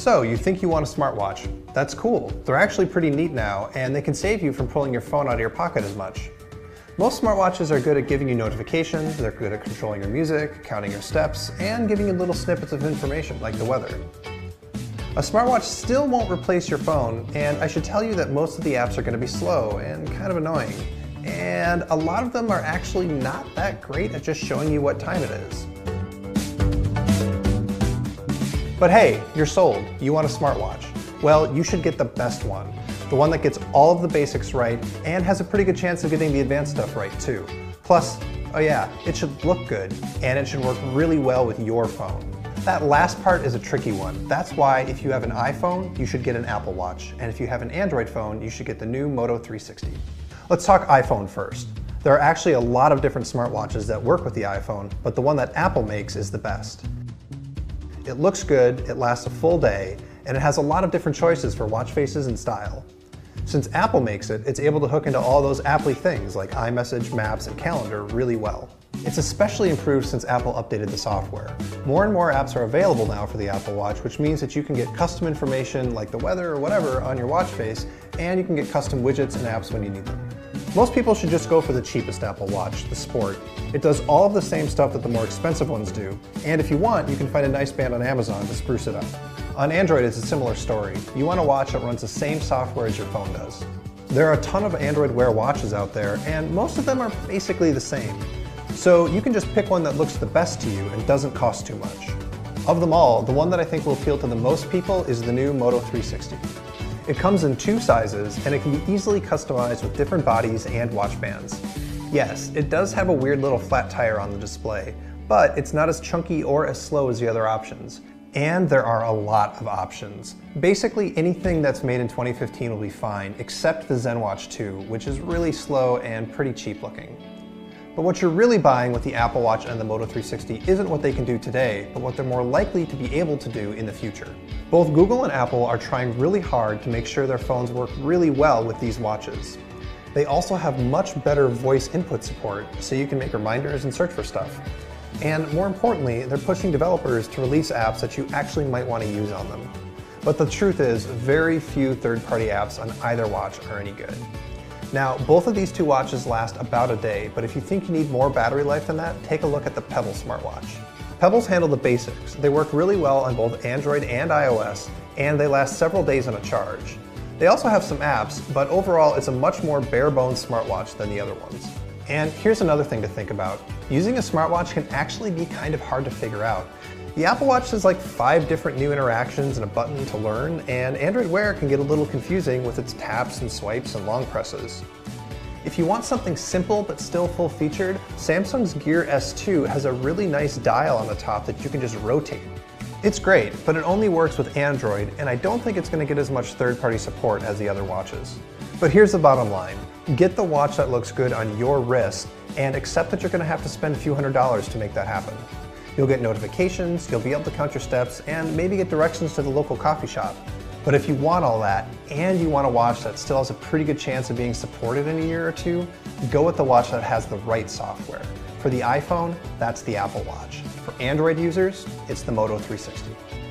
So you think you want a smartwatch. That's cool. They're actually pretty neat now, and they can save you from pulling your phone out of your pocket as much. Most smartwatches are good at giving you notifications, they're good at controlling your music, counting your steps, and giving you little snippets of information, like the weather. A smartwatch still won't replace your phone, and I should tell you that most of the apps are going to be slow and kind of annoying. And a lot of them are actually not that great at just showing you what time it is. But hey, you're sold. You want a smartwatch. Well, you should get the best one. The one that gets all of the basics right and has a pretty good chance of getting the advanced stuff right too. Plus, oh yeah, it should look good and it should work really well with your phone. That last part is a tricky one. That's why if you have an iPhone, you should get an Apple Watch. And if you have an Android phone, you should get the new Moto 360. Let's talk iPhone first. There are actually a lot of different smartwatches that work with the iPhone, but the one that Apple makes is the best. It looks good, it lasts a full day, and it has a lot of different choices for watch faces and style. Since Apple makes it, it's able to hook into all those Apple-y things like iMessage, Maps, and Calendar really well. It's especially improved since Apple updated the software. More and more apps are available now for the Apple Watch, which means that you can get custom information like the weather or whatever on your watch face, and you can get custom widgets and apps when you need them. Most people should just go for the cheapest Apple Watch, the Sport. It does all of the same stuff that the more expensive ones do, and if you want, you can find a nice band on Amazon to spruce it up. On Android, it's a similar story. You want a watch that runs the same software as your phone does. There are a ton of Android Wear watches out there, and most of them are basically the same. So you can just pick one that looks the best to you and doesn't cost too much. Of them all, the one that I think will appeal to the most people is the new Moto 360. It comes in two sizes, and it can be easily customized with different bodies and watch bands. Yes, it does have a weird little flat tire on the display, but it's not as chunky or as slow as the other options. And there are a lot of options. Basically anything that's made in 2015 will be fine, except the ZenWatch 2, which is really slow and pretty cheap looking. But what you're really buying with the Apple Watch and the Moto 360 isn't what they can do today, but what they're more likely to be able to do in the future. Both Google and Apple are trying really hard to make sure their phones work really well with these watches. They also have much better voice input support, so you can make reminders and search for stuff. And more importantly, they're pushing developers to release apps that you actually might want to use on them. But the truth is, very few third-party apps on either watch are any good. Now, both of these two watches last about a day, but if you think you need more battery life than that, take a look at the Pebble smartwatch. Pebbles handle the basics. They work really well on both Android and iOS, and they last several days on a charge. They also have some apps, but overall it's a much more bare-bones smartwatch than the other ones. And here's another thing to think about. Using a smartwatch can actually be kind of hard to figure out. The Apple Watch has like 5 different new interactions and a button to learn, and Android Wear can get a little confusing with its taps and swipes and long presses. If you want something simple but still full-featured, Samsung's Gear S2 has a really nice dial on the top that you can just rotate. It's great, but it only works with Android, and I don't think it's going to get as much third-party support as the other watches. But here's the bottom line. Get the watch that looks good on your wrist, and accept that you're going to have to spend a few $100s to make that happen. You'll get notifications, you'll be able to count your steps, and maybe get directions to the local coffee shop. But if you want all that, and you want a watch that still has a pretty good chance of being supported in a year or two, go with the watch that has the right software. For the iPhone, that's the Apple Watch. For Android users, it's the Moto 360.